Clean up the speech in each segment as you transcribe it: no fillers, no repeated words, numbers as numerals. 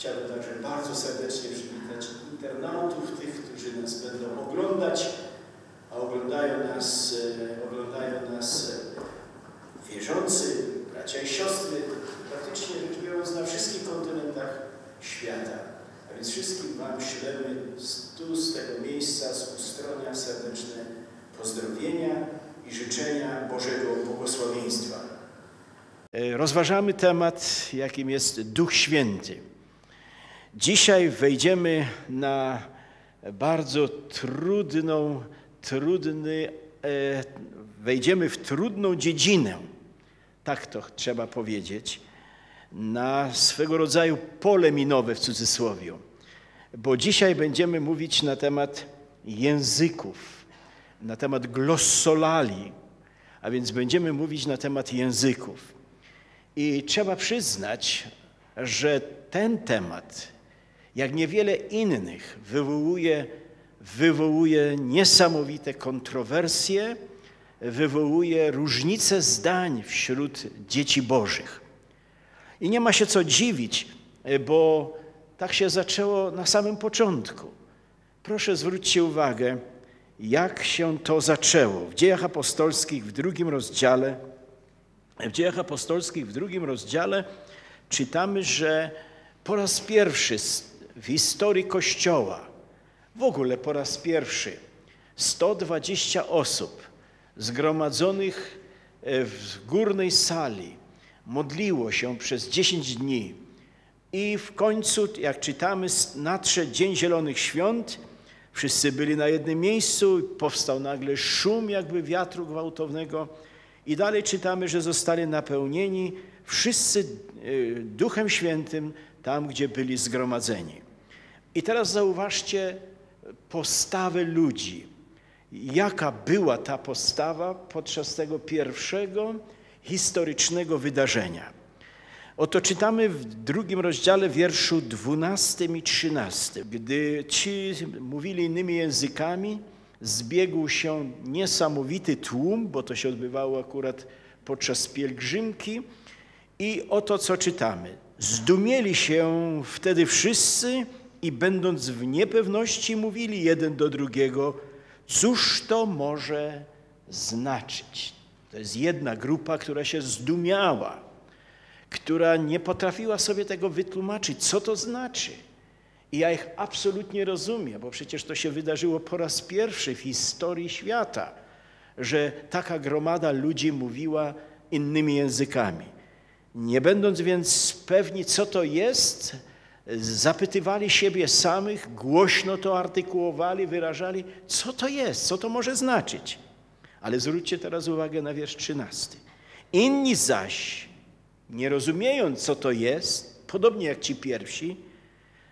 Chciałbym także bardzo serdecznie przywitać internautów, tych, którzy nas będą oglądać, a oglądają nas wierzący, bracia i siostry, praktycznie rzecz biorąc na wszystkich kontynentach świata. A więc wszystkim Wam ślemy tu, z tego miejsca, z ustronia serdeczne pozdrowienia i życzenia Bożego błogosławieństwa. Rozważamy temat, jakim jest Duch Święty. Dzisiaj wejdziemy na bardzo trudną dziedzinę, tak to trzeba powiedzieć, na swego rodzaju pole minowe w cudzysłowie, bo dzisiaj będziemy mówić na temat języków, na temat glossolali, a więc będziemy mówić na temat języków. I trzeba przyznać, że ten temat, jak niewiele innych, wywołuje niesamowite kontrowersje, wywołuje różnice zdań wśród dzieci Bożych. I nie ma się co dziwić, bo tak się zaczęło na samym początku. Proszę zwróćcie uwagę, jak się to zaczęło. W Dziejach Apostolskich w drugim rozdziale czytamy, że po raz pierwszy w historii Kościoła, w ogóle po raz pierwszy, 120 osób zgromadzonych w górnej sali modliło się przez 10 dni i w końcu, jak czytamy, nadszedł Dzień Zielonych Świąt, wszyscy byli na jednym miejscu, powstał nagle szum jakby wiatru gwałtownego i dalej czytamy, że zostali napełnieni wszyscy Duchem Świętym tam, gdzie byli zgromadzeni. I teraz zauważcie postawę ludzi. Jaka była ta postawa podczas tego pierwszego historycznego wydarzenia? Oto czytamy w drugim rozdziale wierszu 12 i 13. Gdy ci mówili innymi językami, zbiegł się niesamowity tłum, bo to się odbywało akurat podczas pielgrzymki. I oto co czytamy. Zdumieli się wtedy wszyscy i będąc w niepewności mówili jeden do drugiego, cóż to może znaczyć? To jest jedna grupa, która się zdumiała, która nie potrafiła sobie tego wytłumaczyć, co to znaczy. I ja ich absolutnie rozumiem, bo przecież to się wydarzyło po raz pierwszy w historii świata, że taka gromada ludzi mówiła innymi językami. Nie będąc więc pewni, co to jest, zapytywali siebie samych, głośno to artykułowali, wyrażali, co to jest, co to może znaczyć. Ale zwróćcie teraz uwagę na wiersz 13. Inni zaś, nie rozumiejąc, co to jest, podobnie jak ci pierwsi,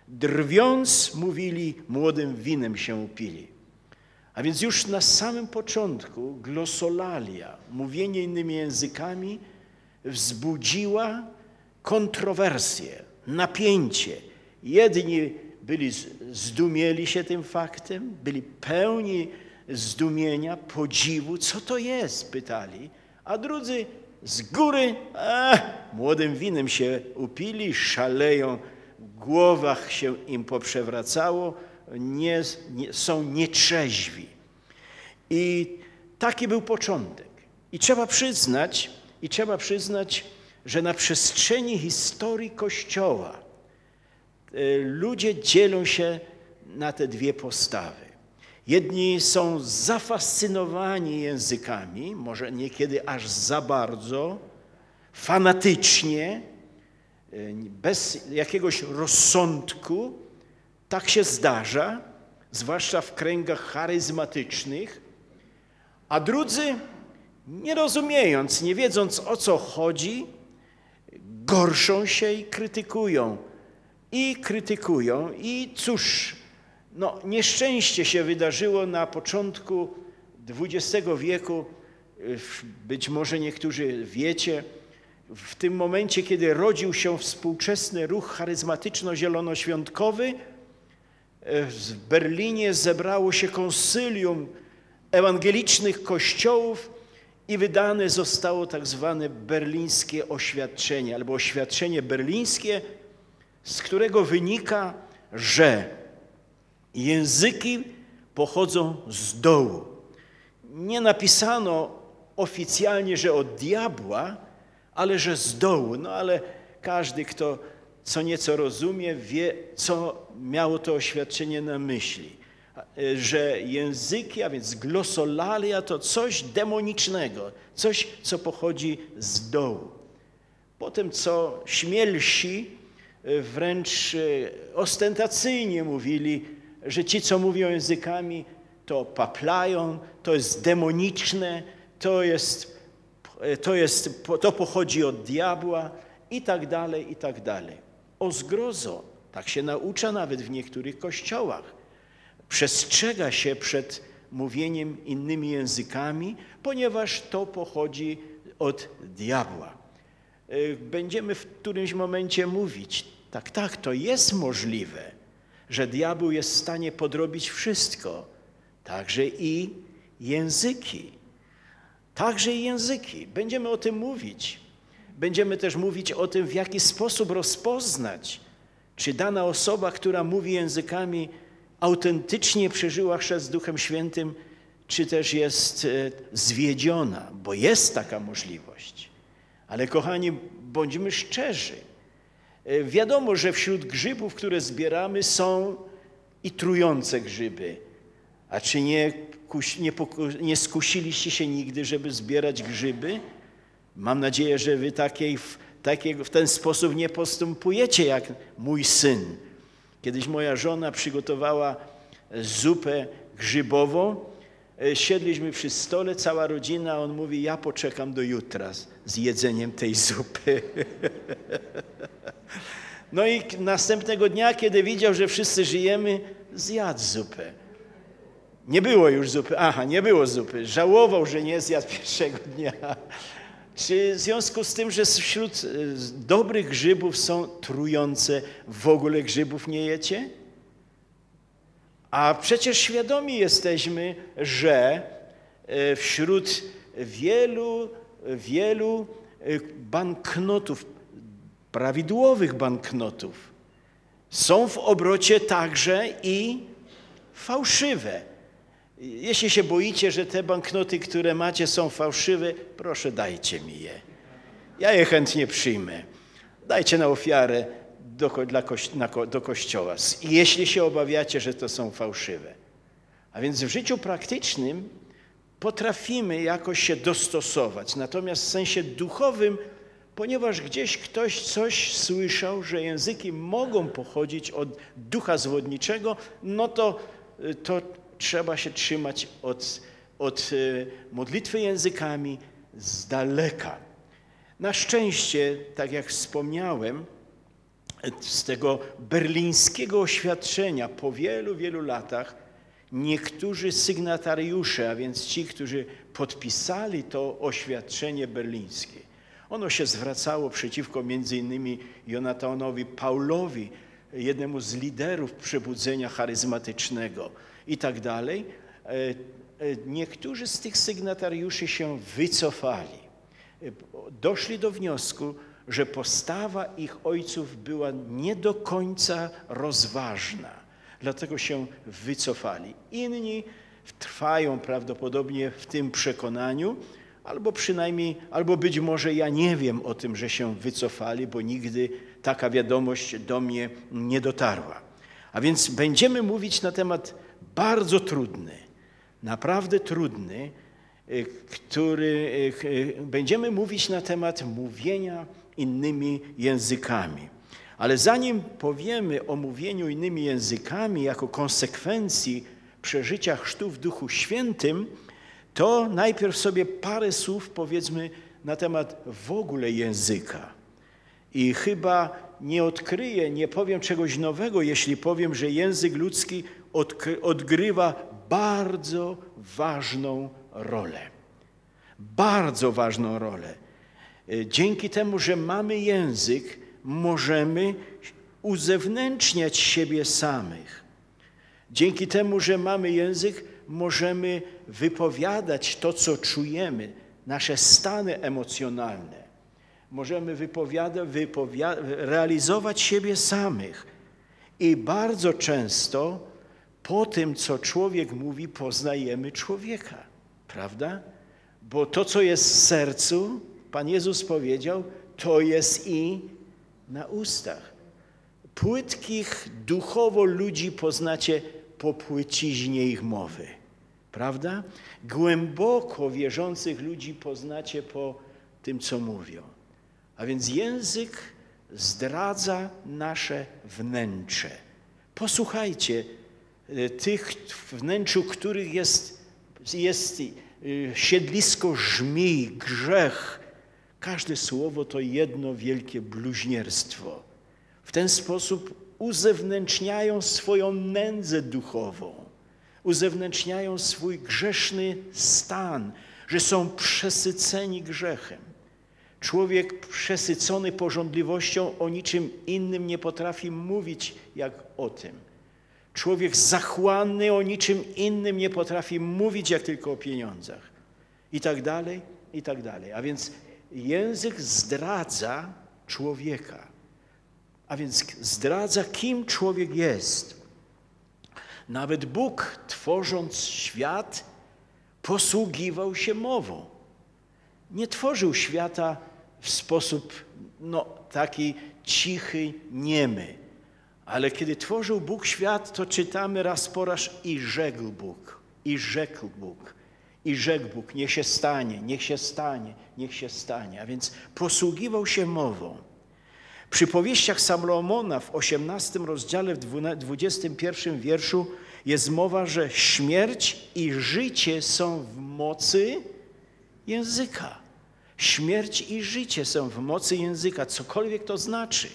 drwiąc mówili, młodym winem się upili. A więc już na samym początku glosolalia, mówienie innymi językami, wzbudziła kontrowersję, napięcie. Jedni zdumieli się tym faktem, byli pełni zdumienia, podziwu, co to jest, pytali, a drudzy z góry młodym winem się upili, szaleją, w głowach się im poprzewracało, są nietrzeźwi. I taki był początek. I trzeba przyznać, że na przestrzeni historii Kościoła ludzie dzielą się na te dwie postawy. Jedni są zafascynowani językami, może niekiedy aż za bardzo, fanatycznie, bez jakiegoś rozsądku. Tak się zdarza, zwłaszcza w kręgach charyzmatycznych, a drudzy, nie rozumiejąc, nie wiedząc o co chodzi, gorszą się i krytykują. I cóż, no nieszczęście się wydarzyło na początku XX wieku. Być może niektórzy wiecie, w tym momencie, kiedy rodził się współczesny ruch charyzmatyczno-zielonoświątkowy, w Berlinie zebrało się konsylium ewangelicznych kościołów, i wydane zostało tak zwane berlińskie oświadczenie, albo oświadczenie berlińskie, z którego wynika, że języki pochodzą z dołu. Nie napisano oficjalnie, że od diabła, ale że z dołu. No ale każdy, kto co nieco rozumie, wie, co miało to oświadczenie na myśli. Że języki, a więc glosolalia, to coś demonicznego, coś, co pochodzi z dołu. Potem, co śmielsi wręcz ostentacyjnie mówili, że ci, co mówią językami, to paplają, to jest demoniczne, to pochodzi od diabła i tak dalej, i tak dalej. O zgrozo, tak się naucza nawet w niektórych kościołach. Przestrzega się przed mówieniem innymi językami, ponieważ to pochodzi od diabła. Będziemy w którymś momencie mówić, tak, to jest możliwe, że diabeł jest w stanie podrobić wszystko, także i języki. Będziemy o tym mówić. Będziemy też mówić o tym, w jaki sposób rozpoznać, czy dana osoba, która mówi językami, autentycznie przeżyła chrzest z Duchem Świętym, czy też jest zwiedziona, bo jest taka możliwość. Ale kochani, bądźmy szczerzy. Wiadomo, że wśród grzybów, które zbieramy, są i trujące grzyby. A czy nie skusiliście się nigdy, żeby zbierać grzyby? Mam nadzieję, że wy w ten sposób nie postępujecie jak mój syn. Kiedyś moja żona przygotowała zupę grzybową. Siedliśmy przy stole, cała rodzina, a on mówi, ja poczekam do jutra z jedzeniem tej zupy. No i następnego dnia, kiedy widział, że wszyscy żyjemy, zjadł zupę. Nie było już zupy. Nie było zupy. Żałował, że nie zjadł pierwszego dnia. Czy w związku z tym, że wśród dobrych grzybów są trujące, w ogóle grzybów nie jecie? A przecież świadomi jesteśmy, że wśród wielu banknotów, prawidłowych banknotów, są w obrocie także i fałszywe. Jeśli się boicie, że te banknoty, które macie, są fałszywe, proszę dajcie mi je. Ja je chętnie przyjmę. Dajcie na ofiarę do kościoła, jeśli się obawiacie, że to są fałszywe. A więc w życiu praktycznym potrafimy jakoś się dostosować. Natomiast w sensie duchowym, ponieważ gdzieś ktoś coś słyszał, że języki mogą pochodzić od ducha zwodniczego, no to trzeba się trzymać od modlitwy językami z daleka. Na szczęście, tak jak wspomniałem, z tego berlińskiego oświadczenia po wielu, wielu latach niektórzy sygnatariusze, a więc ci, którzy podpisali to oświadczenie berlińskie, ono się zwracało przeciwko między innymi Jonathanowi Paulowi, jednemu z liderów przebudzenia charyzmatycznego i tak dalej. Niektórzy z tych sygnatariuszy się wycofali. Doszli do wniosku, że postawa ich ojców była nie do końca rozważna, dlatego się wycofali. Inni trwają prawdopodobnie w tym przekonaniu, albo być może ja nie wiem o tym, że się wycofali, bo nigdy taka wiadomość do mnie nie dotarła. A więc będziemy mówić na temat bardzo trudny, naprawdę trudny, który będziemy mówić na temat mówienia innymi językami. Ale zanim powiemy o mówieniu innymi językami jako konsekwencji przeżycia chrztu w Duchu Świętym, to najpierw sobie parę słów powiedzmy na temat w ogóle języka. I chyba nie powiem czegoś nowego, jeśli powiem, że język ludzki odgrywa bardzo ważną rolę. Bardzo ważną rolę. Dzięki temu, że mamy język, możemy uzewnętrzniać siebie samych. Dzięki temu, że mamy język, możemy wypowiadać to, co czujemy, nasze stany emocjonalne. możemy realizować siebie samych. I bardzo często po tym, co człowiek mówi, poznajemy człowieka, prawda? Bo to, co jest w sercu, Pan Jezus powiedział, to jest i na ustach. Płytkich duchowo ludzi poznacie po płyciźnie ich mowy, prawda? Głęboko wierzących ludzi poznacie po tym, co mówią. A więc język zdradza nasze wnętrze. Posłuchajcie tych wnętrzu, których jest siedlisko żmij, grzech. Każde słowo to jedno wielkie bluźnierstwo. W ten sposób uzewnętrzniają swoją nędzę duchową, uzewnętrzniają swój grzeszny stan, że są przesyceni grzechem. Człowiek przesycony pożądliwością o niczym innym nie potrafi mówić jak o tym. Człowiek zachłanny o niczym innym nie potrafi mówić jak tylko o pieniądzach. I tak dalej, i tak dalej. A więc język zdradza człowieka. A więc zdradza, kim człowiek jest. Nawet Bóg, tworząc świat, posługiwał się mową. Nie tworzył świata w sposób taki cichy, niemy. Ale kiedy tworzył Bóg świat, to czytamy raz po raz i rzekł Bóg, i rzekł Bóg, i rzekł Bóg, niech się stanie, niech się stanie, niech się stanie. A więc posługiwał się mową. W przypowieściach Salomona w 18 rozdziale, w 21 wierszu jest mowa, że śmierć i życie są w mocy języka. Śmierć i życie są w mocy języka, cokolwiek to znaczy.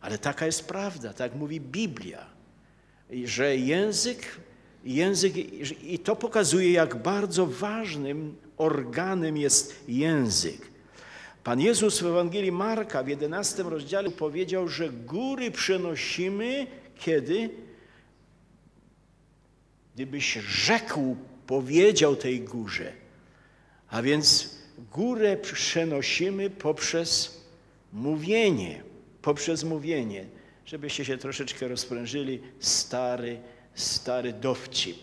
Ale taka jest prawda, tak mówi Biblia, że język i to pokazuje, jak bardzo ważnym organem jest język. Pan Jezus w Ewangelii Marka w 11 rozdziale powiedział, że góry przenosimy, gdybyś rzekł, powiedział tej górze. A więc górę przenosimy poprzez mówienie, Żebyście się troszeczkę rozprężyli, stary dowcip.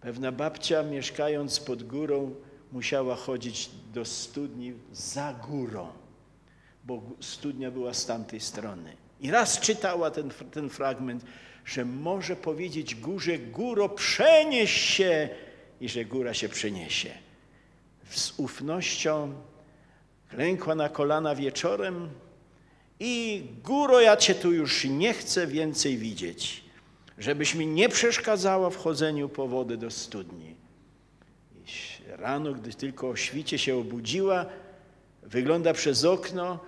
Pewna babcia, mieszkając pod górą, musiała chodzić do studni za górą, bo studnia była z tamtej strony. I raz czytała ten fragment, że może powiedzieć górze, góro, przenieś się, i że góra się przeniesie. Z ufnością klękła na kolana wieczorem i góro, ja cię tu już nie chcę więcej widzieć, żebyś mi nie przeszkadzała w chodzeniu po wodę do studni. Rano, gdy tylko o świcie się obudziła, wygląda przez okno,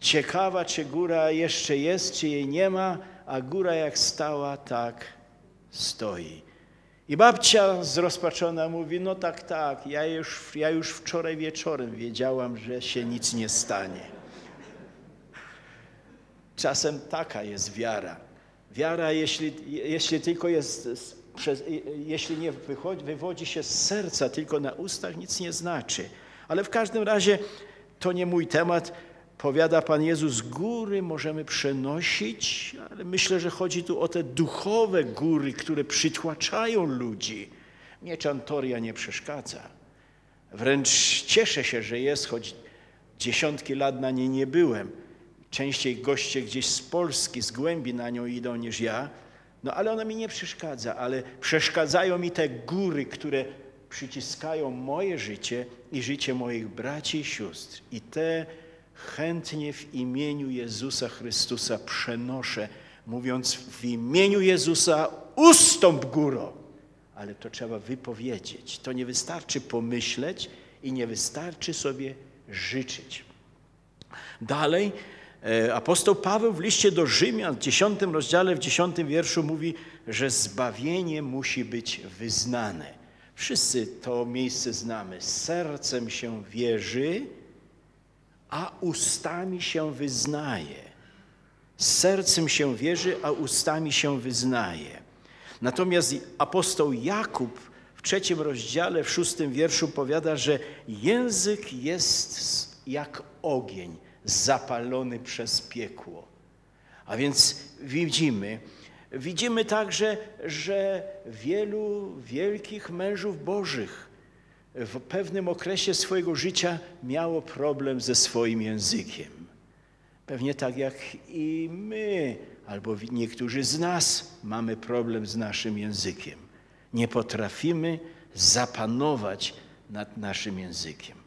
ciekawa, czy góra jeszcze jest, czy jej nie ma, a góra jak stała, tak stoi. I babcia zrozpaczona mówi, tak, ja już wczoraj wieczorem wiedziałam, że się nic nie stanie. Czasem taka jest wiara. Wiara, jeśli tylko jest... jeśli nie wywodzi się z serca, tylko na ustach, nic nie znaczy. Ale w każdym razie to nie mój temat. Powiada Pan Jezus, góry możemy przenosić, ale myślę, że chodzi tu o te duchowe góry, które przytłaczają ludzi. Mnie czantoria nie przeszkadza. Wręcz cieszę się, że jest, choć dziesiątki lat na niej nie byłem. Częściej goście gdzieś z Polski, z głębi na nią idą niż ja. Ale ona mi nie przeszkadza, ale przeszkadzają mi te góry, które przyciskają moje życie i życie moich braci i sióstr. I te chętnie w imieniu Jezusa Chrystusa przenoszę, mówiąc w imieniu Jezusa ustąp góro. Ale to trzeba wypowiedzieć. To nie wystarczy pomyśleć i nie wystarczy sobie życzyć. Dalej. Apostoł Paweł w liście do Rzymian w 10 rozdziale, w 10 wierszu mówi, że zbawienie musi być wyznane. Wszyscy to miejsce znamy. Sercem się wierzy, a ustami się wyznaje. Sercem się wierzy, a ustami się wyznaje. Natomiast apostoł Jakub w 3 rozdziale, w 6 wierszu powiada, że język jest jak ogień zapalony przez piekło. A więc widzimy także, że wielu wielkich mężów bożych w pewnym okresie swojego życia miało problem ze swoim językiem. Pewnie tak jak i my, albo niektórzy z nas mamy problem z naszym językiem. Nie potrafimy zapanować nad naszym językiem.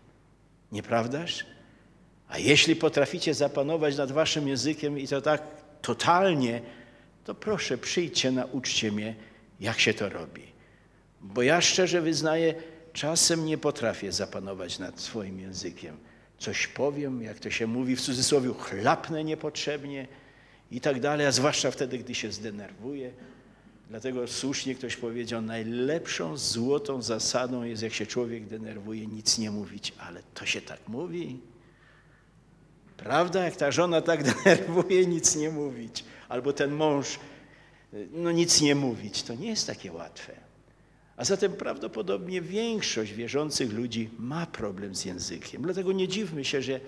Nieprawdaż? A jeśli potraficie zapanować nad waszym językiem i to tak totalnie, to proszę przyjdźcie, nauczcie mnie, jak się to robi. Bo ja szczerze wyznaję, czasem nie potrafię zapanować nad swoim językiem. Coś powiem, jak to się mówi w cudzysłowie, chlapnę niepotrzebnie i tak dalej, a zwłaszcza wtedy, gdy się zdenerwuję. Dlatego słusznie ktoś powiedział, najlepszą złotą zasadą jest, jak się człowiek denerwuje, nic nie mówić. Ale to się tak mówi. Prawda? Jak ta żona tak denerwuje, nic nie mówić. Albo ten mąż, nic nie mówić. To nie jest takie łatwe. A zatem prawdopodobnie większość wierzących ludzi ma problem z językiem. Dlatego nie dziwmy się, że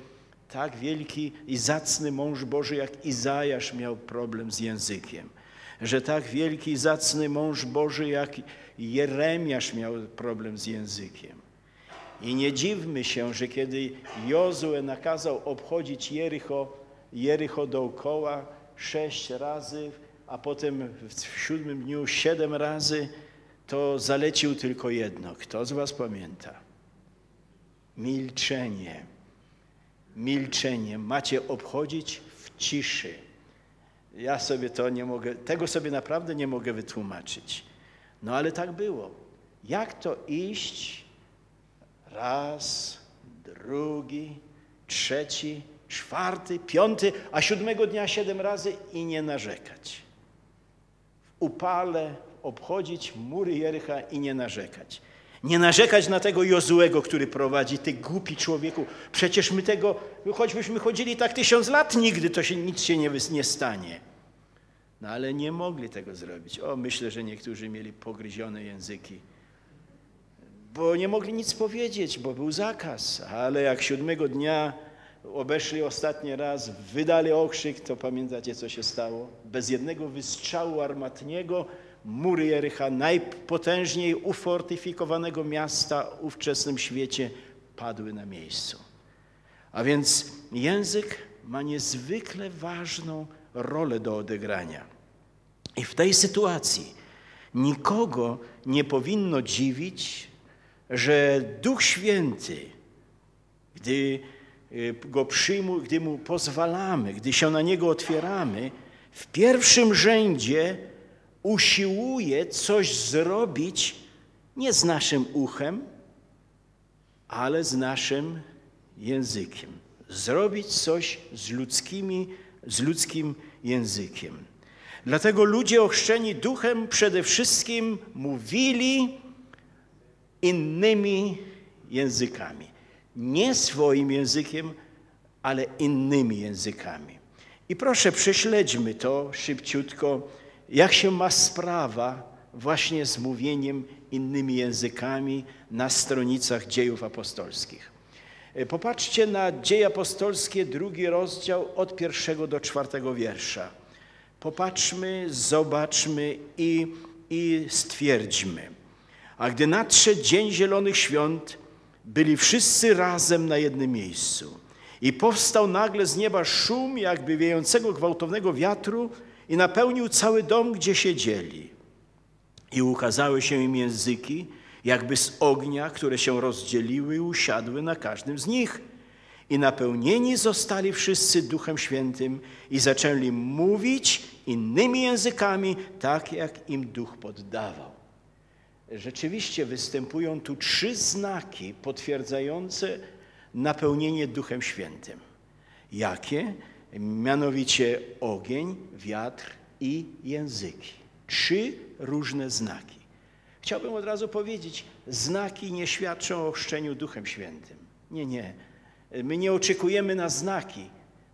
tak wielki i zacny mąż Boży jak Izajasz miał problem z językiem. Że tak wielki i zacny mąż Boży jak Jeremiasz miał problem z językiem. I nie dziwmy się, że kiedy Jozue nakazał obchodzić Jericho dookoła 6 razy, a potem w 7. dniu 7 razy, to zalecił tylko jedno. Kto z was pamięta? Milczenie. Milczenie. Macie obchodzić w ciszy. Ja sobie to nie mogę, tego sobie naprawdę nie mogę wytłumaczyć. No ale tak było. Jak to iść? Raz, drugi, trzeci, czwarty, piąty, a 7. dnia 7 razy i nie narzekać. W upale obchodzić mury Jericha i nie narzekać. Nie narzekać na tego Jozuego, który prowadzi, ty głupi człowieku. Przecież my tego, choćbyśmy chodzili tak 1000 lat, nigdy to się nic się nie stanie. No ale nie mogli tego zrobić. O, myślę, że niektórzy mieli pogryzione języki, bo nie mogli nic powiedzieć, bo był zakaz. Ale jak 7. dnia obeszli ostatni raz, wydali okrzyk, to pamiętacie, co się stało? Bez jednego wystrzału armatniego mury Jericha, najpotężniej ufortyfikowanego miasta w ówczesnym świecie, padły na miejscu. A więc język ma niezwykle ważną rolę do odegrania. I w tej sytuacji nikogo nie powinno dziwić, że Duch Święty, gdy go przyjmujemy, gdy mu pozwalamy, gdy się na niego otwieramy, w pierwszym rzędzie usiłuje coś zrobić nie z naszym uchem, ale z naszym językiem. Zrobić coś z ludzkim językiem. Dlatego ludzie ochrzczeni Duchem przede wszystkim mówili innymi językami. Nie swoim językiem, ale innymi językami. I proszę, prześledźmy to szybciutko, jak się ma sprawa właśnie z mówieniem innymi językami na stronicach Dziejów Apostolskich. Popatrzcie na Dzieje Apostolskie, 2 rozdział, od 1 do 4 wiersza. Popatrzmy, zobaczmy i stwierdźmy. A gdy nadszedł Dzień Zielonych Świąt, byli wszyscy razem na jednym miejscu. I powstał nagle z nieba szum, jakby wiejącego gwałtownego wiatru, i napełnił cały dom, gdzie siedzieli. I ukazały się im języki, jakby z ognia, które się rozdzieliły i usiadły na każdym z nich. I napełnieni zostali wszyscy Duchem Świętym i zaczęli mówić innymi językami, tak jak im Duch poddawał. Rzeczywiście występują tu 3 znaki potwierdzające napełnienie Duchem Świętym. Jakie? Mianowicie ogień, wiatr i języki. 3 różne znaki. Chciałbym od razu powiedzieć, znaki nie świadczą o ochrzczeniu Duchem Świętym. Nie. My nie oczekujemy na znaki.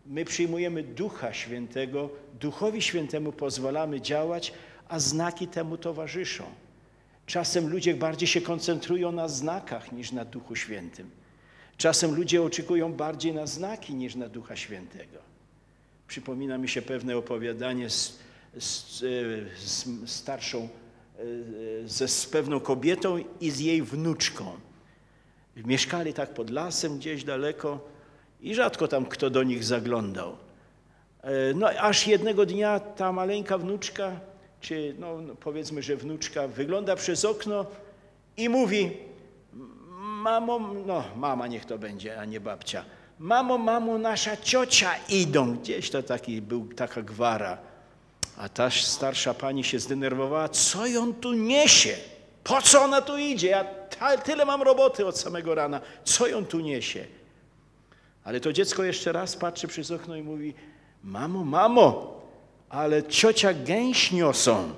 My przyjmujemy Ducha Świętego, Duchowi Świętemu pozwalamy działać, a znaki temu towarzyszą. Czasem ludzie bardziej się koncentrują na znakach niż na Duchu Świętym. Czasem ludzie oczekują bardziej na znaki niż na Ducha Świętego. Przypomina mi się pewne opowiadanie z pewną kobietą i z jej wnuczką. Mieszkali tak pod lasem gdzieś daleko i rzadko tam kto do nich zaglądał. No aż jednego dnia ta maleńka wnuczka, czy no, powiedzmy, że wnuczka wygląda przez okno i mówi: mamo, no mama niech to będzie, a nie babcia. Mamo, mamo, nasza ciocia idą. Gdzieś to taka gwara. A ta starsza pani się zdenerwowała. Co ją tu niesie? Po co ona tu idzie? Ja tyle mam roboty od samego rana. Co ją tu niesie? Ale to dziecko jeszcze raz patrzy przez okno i mówi: mamo, mamo, ale ciocia gęś niosą.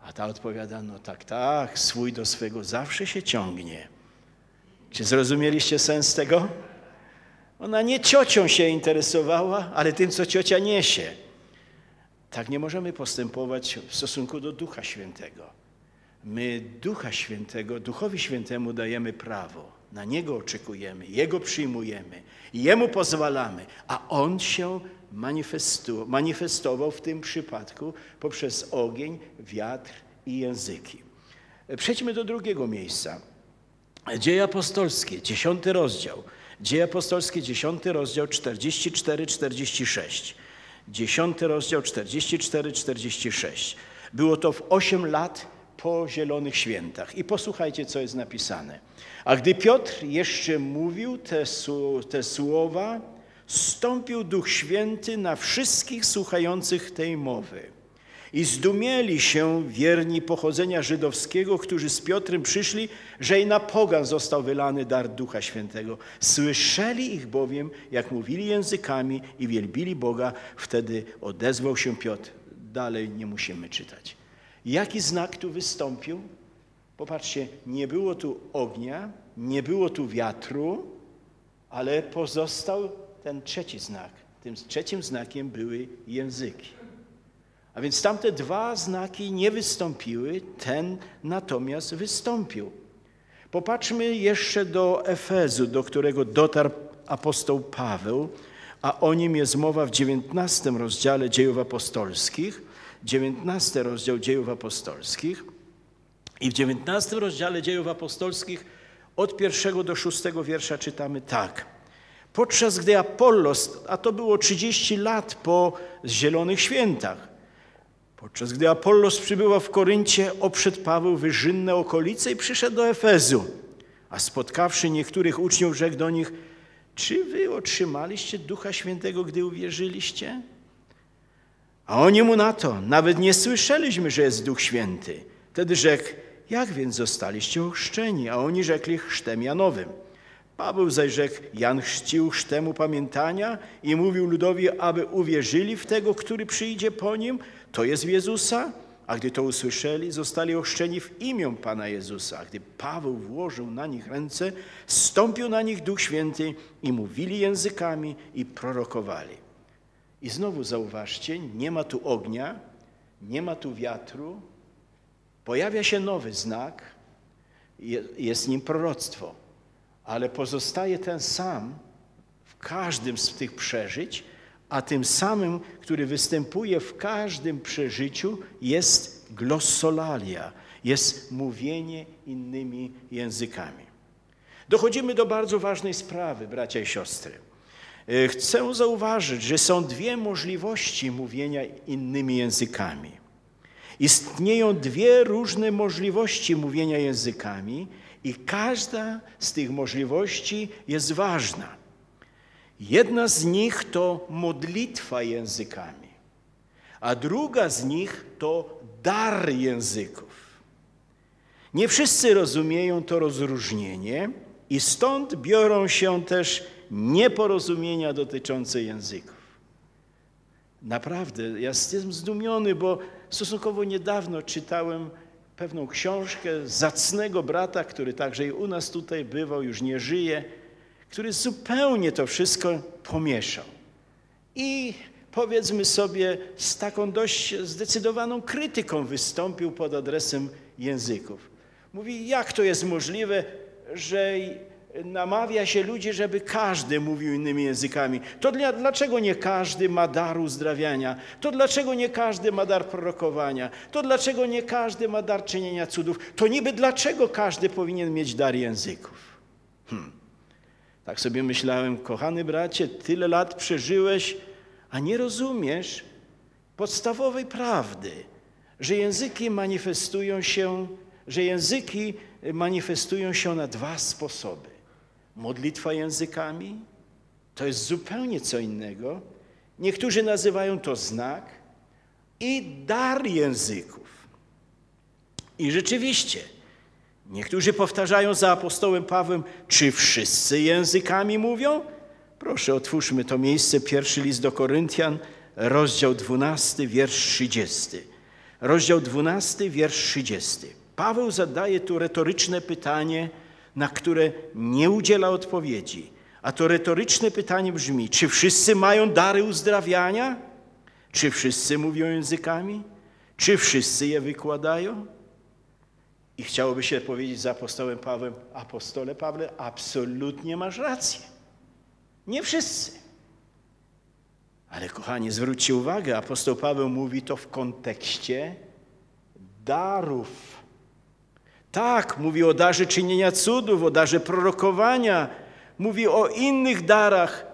A ta odpowiada: no tak, tak, swój do swego zawsze się ciągnie. Czy zrozumieliście sens tego? Ona nie ciocią się interesowała, ale tym, co ciocia niesie. Tak nie możemy postępować w stosunku do Ducha Świętego. My Ducha Świętego, Duchowi Świętemu dajemy prawo. Na Niego oczekujemy, Jego przyjmujemy, Jemu pozwalamy, a On się manifestował w tym przypadku poprzez ogień, wiatr i języki. Przejdźmy do drugiego miejsca. Dzieje apostolskie, 10 rozdział. Dzieje apostolskie, 10 rozdział, 44-46. 10 rozdział, 44-46. Było to w 8 lat po Zielonych Świętach. I posłuchajcie, co jest napisane. A gdy Piotr jeszcze mówił te słowa, zstąpił Duch Święty na wszystkich słuchających tej mowy. I zdumieli się wierni pochodzenia żydowskiego, którzy z Piotrem przyszli, że i na pogan został wylany dar Ducha Świętego. Słyszeli ich bowiem, jak mówili językami i wielbili Boga. Wtedy odezwał się Piotr. Dalej nie musimy czytać. Jaki znak tu wystąpił? Popatrzcie, nie było tu ognia, nie było tu wiatru, ale pozostał ten trzeci znak. Tym trzecim znakiem były języki. A więc tamte dwa znaki nie wystąpiły, ten natomiast wystąpił. Popatrzmy jeszcze do Efezu, do którego dotarł apostoł Paweł, a o nim jest mowa w 19 rozdziale Dziejów Apostolskich. 19 rozdział Dziejów Apostolskich. I w 19 rozdziale Dziejów Apostolskich od 1 do 6 wiersza czytamy tak. Podczas gdy Apollos, a to było 30 lat po Zielonych Świętach, podczas gdy Apollos przybywał w Koryncie, obszedł Paweł wyżynne okolice i przyszedł do Efezu. A spotkawszy niektórych uczniów, rzekł do nich: czy wy otrzymaliście Ducha Świętego, gdy uwierzyliście? A oni mu na to: nawet nie słyszeliśmy, że jest Duch Święty. Wtedy rzekł: jak więc zostaliście ochrzczeni? A oni rzekli: chrztem Janowym. Paweł zaś rzekł: Jan chrzcił chrztem upamiętania i mówił ludowi, aby uwierzyli w tego, który przyjdzie po nim, to jest w Jezusa. A gdy to usłyszeli, zostali ochrzczeni w imię Pana Jezusa. A gdy Paweł włożył na nich ręce, zstąpił na nich Duch Święty i mówili językami i prorokowali. I znowu zauważcie, nie ma tu ognia, nie ma tu wiatru. Pojawia się nowy znak, jest nim proroctwo. Ale pozostaje ten sam w każdym z tych przeżyć, a tym samym, który występuje w każdym przeżyciu, jest glossolalia, jest mówienie innymi językami. Dochodzimy do bardzo ważnej sprawy, bracia i siostry. Chcę zauważyć, że są dwie możliwości mówienia innymi językami. Istnieją dwie różne możliwości mówienia językami, i każda z tych możliwości jest ważna. Jedna z nich to modlitwa językami, a druga z nich to dar języków. Nie wszyscy rozumieją to rozróżnienie i stąd biorą się też nieporozumienia dotyczące języków. Naprawdę, ja jestem zdumiony, bo stosunkowo niedawno czytałem pewną książkę zacnego brata, który także i u nas tutaj bywał, już nie żyje, który zupełnie to wszystko pomieszał. I powiedzmy sobie, z taką dość zdecydowaną krytyką wystąpił pod adresem języków. Mówi, jak to jest możliwe, że namawia się ludzi, żeby każdy mówił innymi językami. To dlaczego nie każdy ma dar uzdrawiania? To dlaczego nie każdy ma dar prorokowania? To dlaczego nie każdy ma dar czynienia cudów? To niby dlaczego każdy powinien mieć dar języków? Tak sobie myślałem, kochany bracie, tyle lat przeżyłeś, a nie rozumiesz podstawowej prawdy, że języki manifestują się na dwa sposoby. Modlitwa językami to jest zupełnie co innego. Niektórzy nazywają to znak i dar języków. I rzeczywiście, niektórzy powtarzają za apostołem Pawłem, czy wszyscy językami mówią? Proszę, otwórzmy to miejsce, pierwszy list do Koryntian, rozdział 12, wiersz 30. Rozdział 12, wiersz 30. Paweł zadaje tu retoryczne pytanie, na które nie udziela odpowiedzi. A to retoryczne pytanie brzmi, czy wszyscy mają dary uzdrawiania? Czy wszyscy mówią językami? Czy wszyscy je wykładają? I chciałoby się powiedzieć z apostołem Pawłem, apostole Pawle, absolutnie masz rację. Nie wszyscy. Ale kochani, zwróćcie uwagę, apostoł Paweł mówi to w kontekście darów. Tak, mówi o darze czynienia cudów, o darze prorokowania, mówi o innych darach.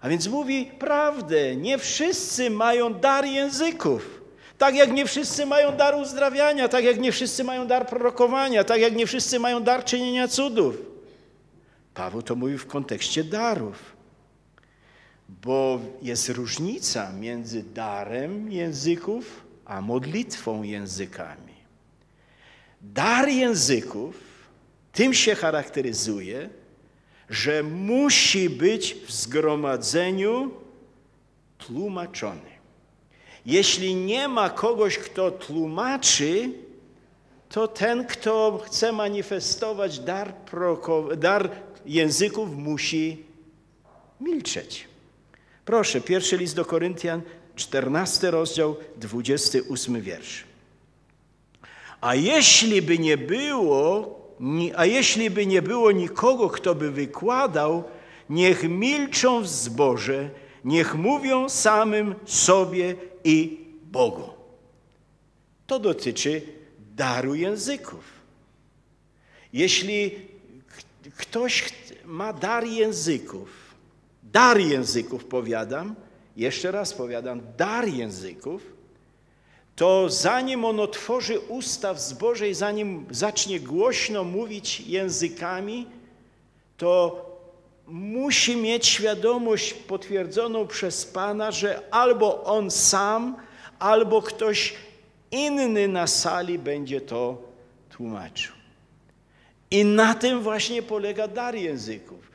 A więc mówi prawdę, nie wszyscy mają dar języków. Tak jak nie wszyscy mają dar uzdrawiania, tak jak nie wszyscy mają dar prorokowania, tak jak nie wszyscy mają dar czynienia cudów. Paweł to mówi w kontekście darów. Bo jest różnica między darem języków, a modlitwą językami. Dar języków tym się charakteryzuje, że musi być w zgromadzeniu tłumaczony. Jeśli nie ma kogoś, kto tłumaczy, to ten, kto chce manifestować dar języków, musi milczeć. Proszę, pierwszy list do Koryntian, 14 rozdział, 28 wiersz. A jeśli by nie było nikogo, kto by wykładał, niech milczą w zborze, niech mówią samym sobie i Bogu. To dotyczy daru języków. Jeśli ktoś ma dar języków, to zanim on otworzy usta w zborze i zanim zacznie głośno mówić językami, to musi mieć świadomość potwierdzoną przez Pana, że albo on sam, albo ktoś inny na sali będzie to tłumaczył. I na tym właśnie polega dar języków,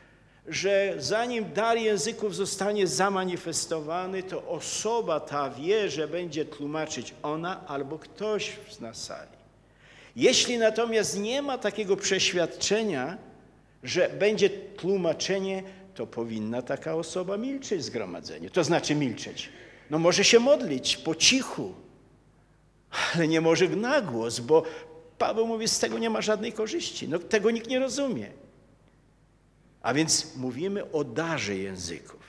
że zanim dar języków zostanie zamanifestowany, to osoba ta wie, że będzie tłumaczyć ona albo ktoś na sali. Jeśli natomiast nie ma takiego przeświadczenia, że będzie tłumaczenie, to powinna taka osoba milczeć w zgromadzeniu. To znaczy milczeć. No może się modlić po cichu, ale nie może na głos, bo Paweł mówi, z tego nie ma żadnej korzyści. No tego nikt nie rozumie. A więc mówimy o darze języków.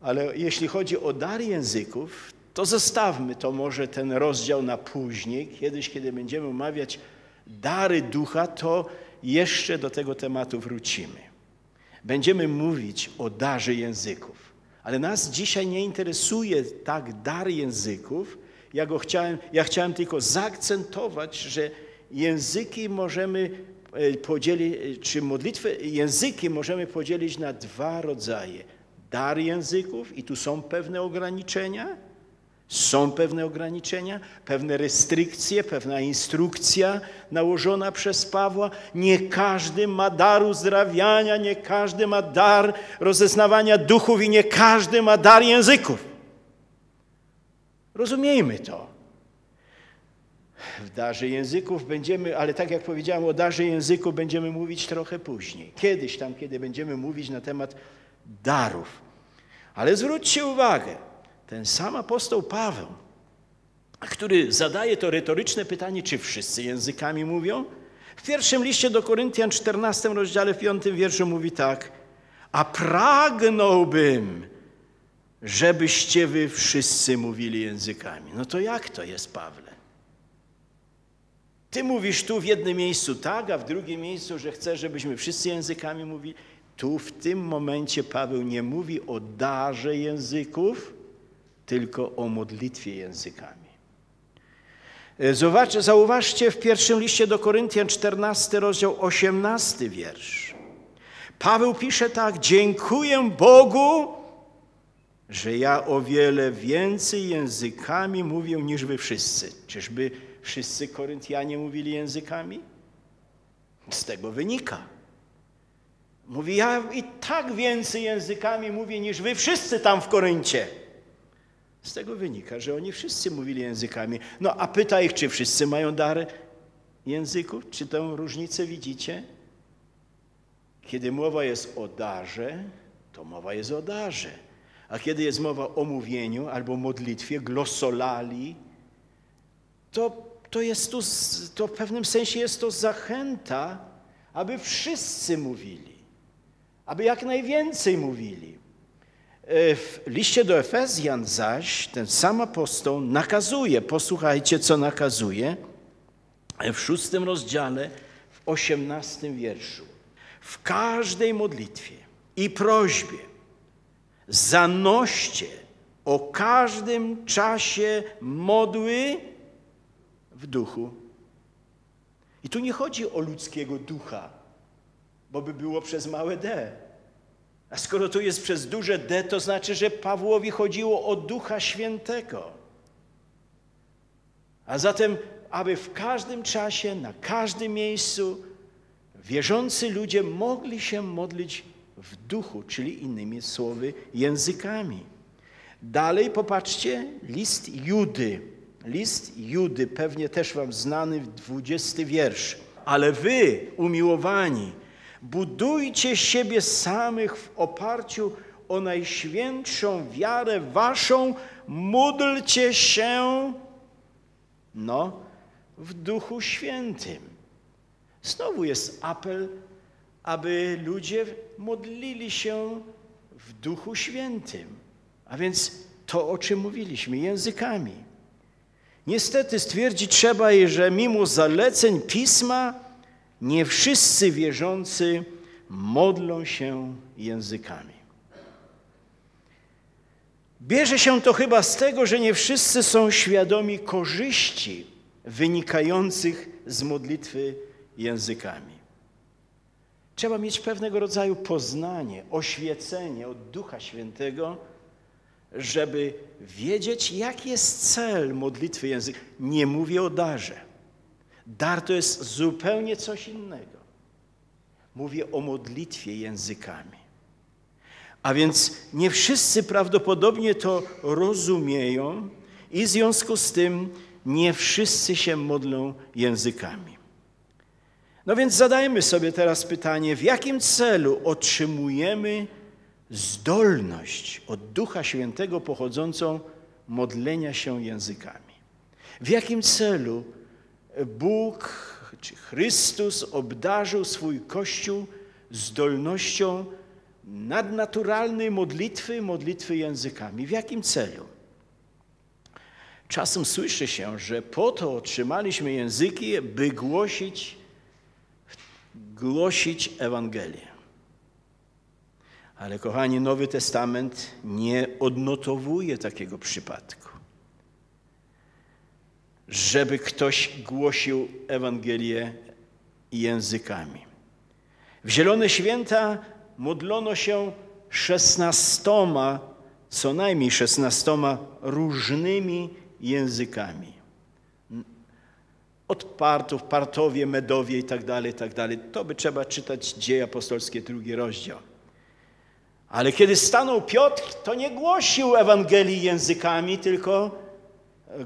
Ale jeśli chodzi o dar języków, to zostawmy to może ten rozdział na później. Kiedyś, kiedy będziemy omawiać dary ducha, to jeszcze do tego tematu wrócimy. Będziemy mówić o darze języków, ale nas dzisiaj nie interesuje tak dar języków. Ja chciałem tylko zaakcentować, że języki możemy podzielić, czy modlitwę, języki możemy podzielić na dwa rodzaje. Dar języków i tu są pewne ograniczenia. Są pewne ograniczenia, pewne restrykcje, pewna instrukcja nałożona przez Pawła. Nie każdy ma dar uzdrawiania, nie każdy ma dar rozeznawania duchów i nie każdy ma dar języków. Rozumiejmy to. W darze języków będziemy, ale tak jak powiedziałem, o darze języków będziemy mówić trochę później. Kiedyś tam, kiedy będziemy mówić na temat darów. Ale zwróćcie uwagę. Ten sam apostoł Paweł, który zadaje to retoryczne pytanie, czy wszyscy językami mówią, W pierwszym liście do Koryntian, 14 rozdziale, 5 wierszu mówi tak: a pragnąłbym, żebyście wy wszyscy mówili językami. No to jak to jest, Pawle? Ty mówisz tu w jednym miejscu tak, a w drugim miejscu, że chcesz, żebyśmy wszyscy językami mówili. Tu w tym momencie Paweł nie mówi o darze języków, tylko o modlitwie językami. Zauważcie w pierwszym liście do Koryntian, 14 rozdział, 18 wiersz. Paweł pisze tak: dziękuję Bogu, że ja o wiele więcej językami mówię niż wy wszyscy. Czyżby wszyscy Koryntianie mówili językami? Z tego wynika. Mówi, ja i tak więcej językami mówię niż wy wszyscy tam w Koryncie. Z tego wynika, że oni wszyscy mówili językami. No a pyta ich, czy wszyscy mają dar języków? Czy tę różnicę widzicie? Kiedy mowa jest o darze, to mowa jest o darze. A kiedy jest mowa o mówieniu albo modlitwie, glosolali, to w pewnym sensie jest to zachęta, aby wszyscy mówili, aby jak najwięcej mówili. W liście do Efezjan zaś ten sam apostoł nakazuje, posłuchajcie, co nakazuje, w 6 rozdziale, w 18 wierszu. W każdej modlitwie i prośbie zanoście o każdym czasie modły w duchu. I tu nie chodzi o ludzkiego ducha, bo by było przez małe d. A skoro tu jest przez duże d, to znaczy, że Pawłowi chodziło o Ducha Świętego. A zatem, aby w każdym czasie, na każdym miejscu wierzący ludzie mogli się modlić w duchu, czyli innymi słowy językami. Dalej popatrzcie, list Judy. List Judy, pewnie też wam znany, 20 wiersz. Ale wy, umiłowani, budujcie siebie samych w oparciu o najświętszą wiarę waszą, módlcie się, w Duchu Świętym. Znowu jest apel, aby ludzie modlili się w Duchu Świętym. A więc to, o czym mówiliśmy, językami. Niestety stwierdzić trzeba, że mimo zaleceń Pisma, nie wszyscy wierzący modlą się językami. Bierze się to chyba z tego, że nie wszyscy są świadomi korzyści wynikających z modlitwy językami. Trzeba mieć pewnego rodzaju poznanie, oświecenie od Ducha Świętego, żeby wiedzieć, jaki jest cel modlitwy językami. Nie mówię o darze. Dar to jest zupełnie coś innego. Mówię o modlitwie językami. A więc nie wszyscy prawdopodobnie to rozumieją i w związku z tym nie wszyscy się modlą językami. No więc zadajmy sobie teraz pytanie, w jakim celu otrzymujemy zdolność od Ducha Świętego pochodzącą modlenia się językami? W jakim celu Bóg, czy Chrystus, obdarzył swój Kościół zdolnością nadnaturalnej modlitwy, modlitwy językami? W jakim celu? Czasem słyszy się, że po to otrzymaliśmy języki, by głosić Ewangelię. Ale, kochani, Nowy Testament nie odnotowuje takiego przypadku, żeby ktoś głosił Ewangelię językami. W Zielone Święta modlono się 16 różnymi językami. Od partów, partowie, medowie itd. To by trzeba czytać Dzieje Apostolskie, 2 rozdział. Ale kiedy stanął Piotr, to nie głosił Ewangelii językami, tylko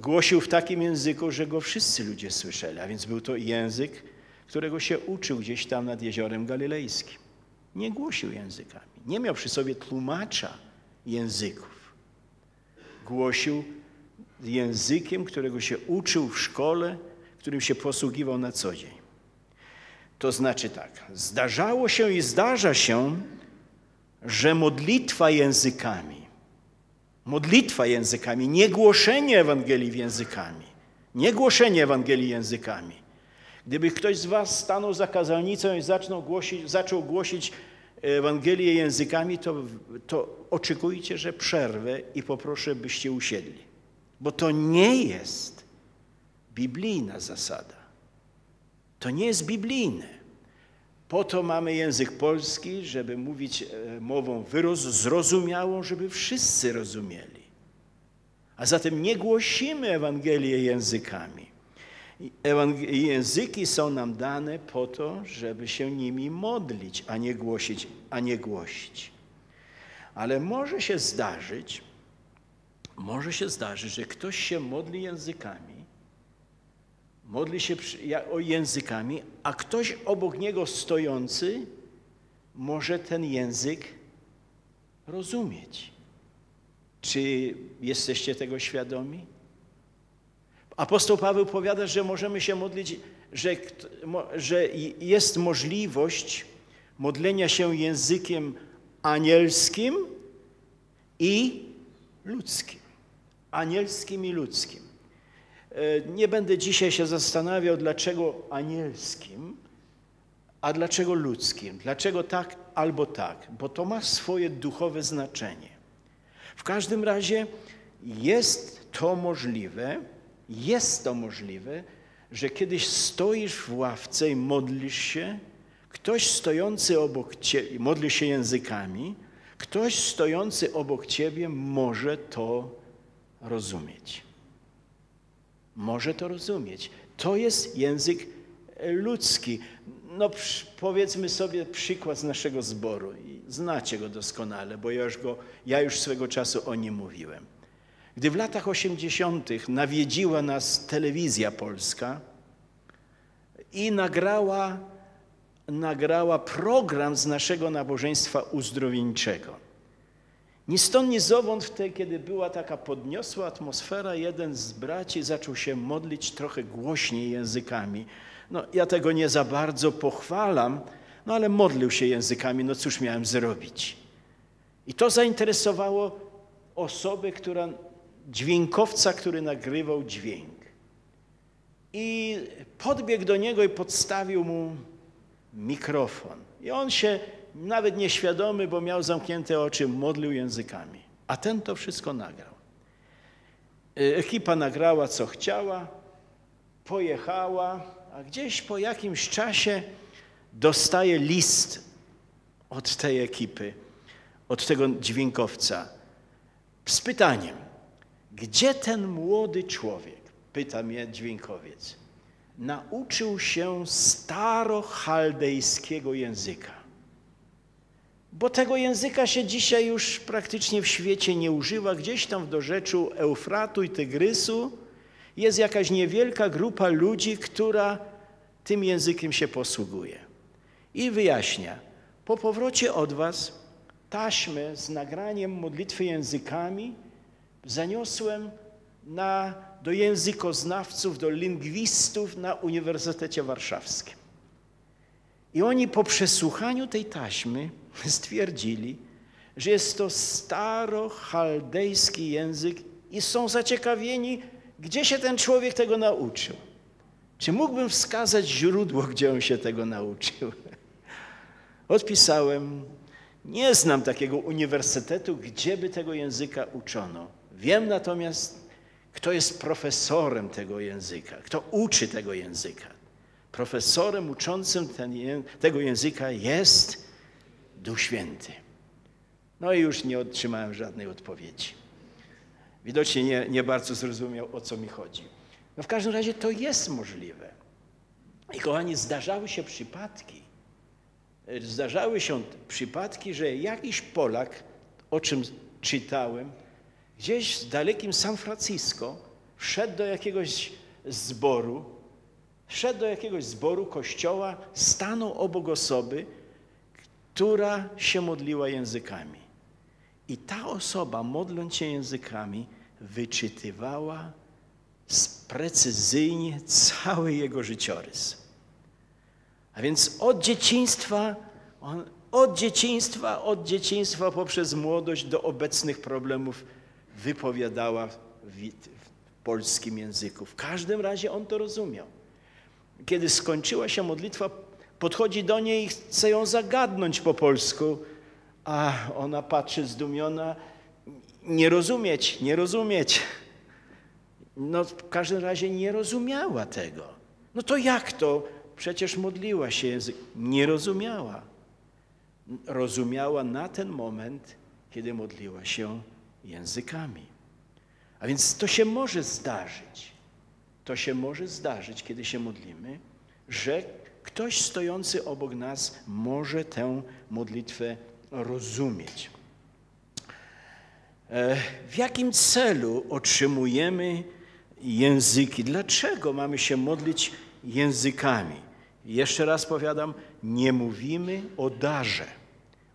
głosił w takim języku, że go wszyscy ludzie słyszeli, a więc był to język, którego się uczył gdzieś tam nad Jeziorem Galilejskim. Nie głosił językami, nie miał przy sobie tłumacza języków. Głosił językiem, którego się uczył w szkole, którym się posługiwał na co dzień. To znaczy tak, zdarzało się i zdarza się, że modlitwa językami, nie głoszenie Ewangelii językami. Gdyby ktoś z was stanął za kazalnicą i zaczął głosić Ewangelię językami, to oczekujcie, że przerwę i poproszę, byście usiedli. Bo to nie jest biblijna zasada. To nie jest biblijne. Po to mamy język polski, żeby mówić mową zrozumiałą, żeby wszyscy rozumieli. A zatem nie głosimy Ewangelię językami. Języki są nam dane po to, żeby się nimi modlić, a nie głosić. Ale może się zdarzyć, że ktoś się modli językami, a ktoś obok niego stojący może ten język rozumieć. Czy jesteście tego świadomi? Apostoł Paweł powiada, że możemy się modlić, że jest możliwość modlenia się językiem anielskim i ludzkim. Anielskim i ludzkim. Nie będę dzisiaj się zastanawiał, dlaczego anielskim, a dlaczego ludzkim. Dlaczego tak albo tak, bo to ma swoje duchowe znaczenie. W każdym razie jest to możliwe, że kiedyś stoisz w ławce i modlisz się, ktoś stojący obok ciebie, modli się językami, ktoś stojący obok ciebie może to rozumieć. To jest język ludzki. No powiedzmy sobie przykład z naszego zboru. Znacie go doskonale, bo ja już swego czasu o nim mówiłem. Gdy w latach 80. nawiedziła nas telewizja polska i nagrała program z naszego nabożeństwa uzdrowieńczego. Ni stąd, ni zowąd, wtedy, kiedy była taka podniosła atmosfera, jeden z braci zaczął się modlić trochę głośniej językami. No, ja tego nie za bardzo pochwalam, no ale modlił się językami, no cóż miałem zrobić. I to zainteresowało osobę, dźwiękowca, który nagrywał dźwięk. I podbiegł do niego i podstawił mu mikrofon. I on się, nawet nieświadomy, bo miał zamknięte oczy, modlił językami. A ten to wszystko nagrał. Ekipa nagrała, co chciała, pojechała, a gdzieś po jakimś czasie dostaje list od tej ekipy, od tego dźwiękowca, z pytaniem: gdzie ten młody człowiek, pyta mnie dźwiękowiec, nauczył się starochaldejskiego języka? Bo tego języka się dzisiaj już praktycznie w świecie nie używa. Gdzieś tam w dorzeczu Eufratu i Tygrysu jest jakaś niewielka grupa ludzi, która tym językiem się posługuje. I wyjaśnia, po powrocie od was taśmę z nagraniem modlitwy językami zaniosłem do językoznawców, do lingwistów na Uniwersytecie Warszawskim. I oni po przesłuchaniu tej taśmy stwierdzili, że jest to starochaldejski język i są zaciekawieni, gdzie się ten człowiek tego nauczył. Czy mógłbym wskazać źródło, gdzie on się tego nauczył? Odpisałem: nie znam takiego uniwersytetu, gdzie by tego języka uczono. Wiem natomiast, kto jest profesorem tego języka, kto uczy tego języka. Profesorem uczącym tego języka jest Duch Święty. No i już nie otrzymałem żadnej odpowiedzi. Widocznie nie bardzo zrozumiał, o co mi chodzi. No w każdym razie to jest możliwe. I kochani, zdarzały się przypadki, że jakiś Polak, o czym czytałem, gdzieś w dalekim San Francisco wszedł do jakiegoś zboru kościoła, stanął obok osoby, która się modliła językami. I ta osoba, modląc się językami, wyczytywała precyzyjnie cały jego życiorys. A więc od dzieciństwa poprzez młodość do obecnych problemów wypowiadała w polskim języku. W każdym razie on to rozumiał. Kiedy skończyła się modlitwa, podchodzi do niej i chce ją zagadnąć po polsku, a ona patrzy zdumiona, nie rozumieć. No w każdym razie nie rozumiała tego. No to jak to? Przecież modliła się językiem. Nie rozumiała. Rozumiała na ten moment, kiedy modliła się językami. A więc to się może zdarzyć. To się może zdarzyć, kiedy się modlimy, że ktoś stojący obok nas może tę modlitwę rozumieć. W jakim celu otrzymujemy języki? Dlaczego mamy się modlić językami? Jeszcze raz powiadam, nie mówimy o darze.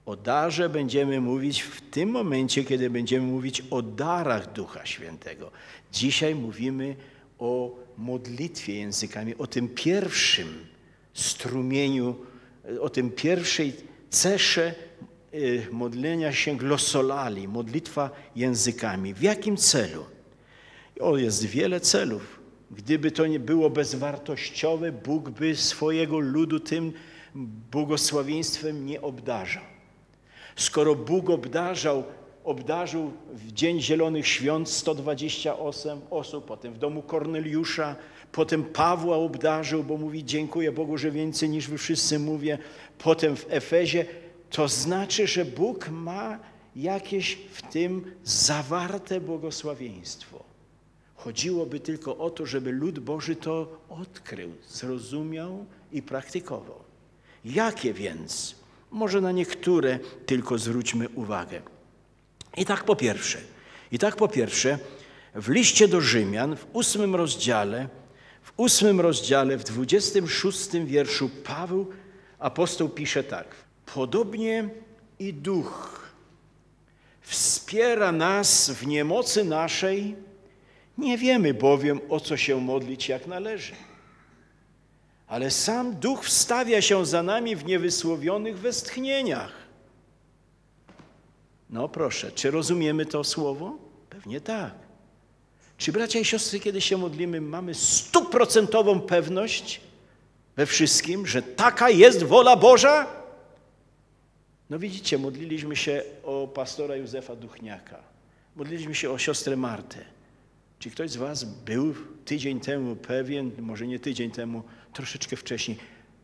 O darze będziemy mówić w tym momencie, kiedy będziemy mówić o darach Ducha Świętego. Dzisiaj mówimy o modlitwie językami, o tym pierwszym strumieniu, o tym pierwszej cesze modlenia się glosolali, modlitwa językami. W jakim celu? O, jest wiele celów. Gdyby to nie było bezwartościowe, Bóg by swojego ludu tym błogosławieństwem nie obdarzał. Skoro Bóg obdarzył w Dzień Zielonych Świąt 128 osób, potem w domu Korneliusza, potem Pawła obdarzył, bo mówi: dziękuję Bogu, że więcej niż wy wszyscy mówię, potem w Efezie, to znaczy, że Bóg ma jakieś w tym zawarte błogosławieństwo. Chodziłoby tylko o to, żeby lud Boży to odkrył, zrozumiał i praktykował. Jakie więc? Może na niektóre tylko zwróćmy uwagę. I tak po pierwsze, w liście do Rzymian w ósmym rozdziale, w 26 wierszu Paweł, apostoł, pisze tak: podobnie i Duch wspiera nas w niemocy naszej, nie wiemy bowiem, o co się modlić jak należy, ale sam Duch wstawia się za nami w niewysłowionych westchnieniach. No proszę, czy rozumiemy to słowo? Pewnie tak. Czy bracia i siostry, kiedy się modlimy, mamy 100-procentową pewność we wszystkim, że taka jest wola Boża? No widzicie, modliliśmy się o pastora Józefa Duchniaka, modliliśmy się o siostrę Martę. Czy ktoś z was był tydzień temu pewien, może nie tydzień temu, troszeczkę wcześniej,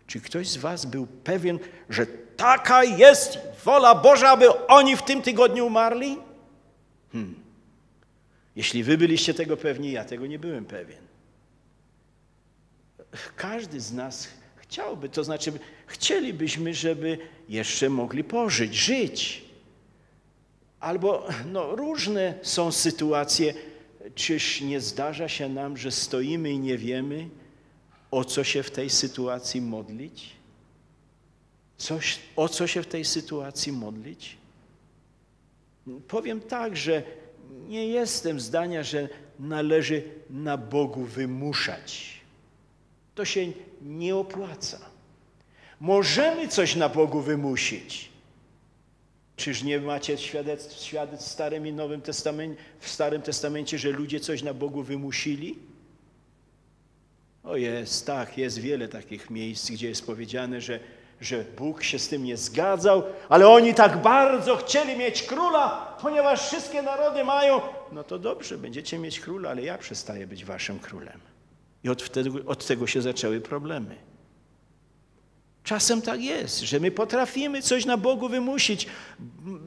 czy ktoś z was był pewien, że taka jest wola Boża, aby oni w tym tygodniu umarli? Jeśli wy byliście tego pewni, ja tego nie byłem pewien. Każdy z nas chciałby, to znaczy chcielibyśmy, żeby jeszcze mogli pożyć, żyć. Albo no, różne są sytuacje. Czyż nie zdarza się nam, że stoimy i nie wiemy, o co się w tej sytuacji modlić? O co się w tej sytuacji modlić? Powiem tak, że nie jestem zdania, że należy na Bogu wymuszać. To się nie opłaca. Możemy coś na Bogu wymusić. Czyż nie macie świadectw w Starym i Nowym Testamencie, w Starym Testamencie, że ludzie coś na Bogu wymusili? O jest, tak, jest wiele takich miejsc, gdzie jest powiedziane, że Bóg się z tym nie zgadzał, ale oni tak bardzo chcieli mieć króla, ponieważ wszystkie narody mają. No to dobrze, będziecie mieć króla, ale ja przestaję być waszym królem. I od tego się zaczęły problemy. Czasem tak jest, że my potrafimy coś na Bogu wymusić.